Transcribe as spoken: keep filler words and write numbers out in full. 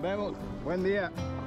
Nos vemos. Buen día.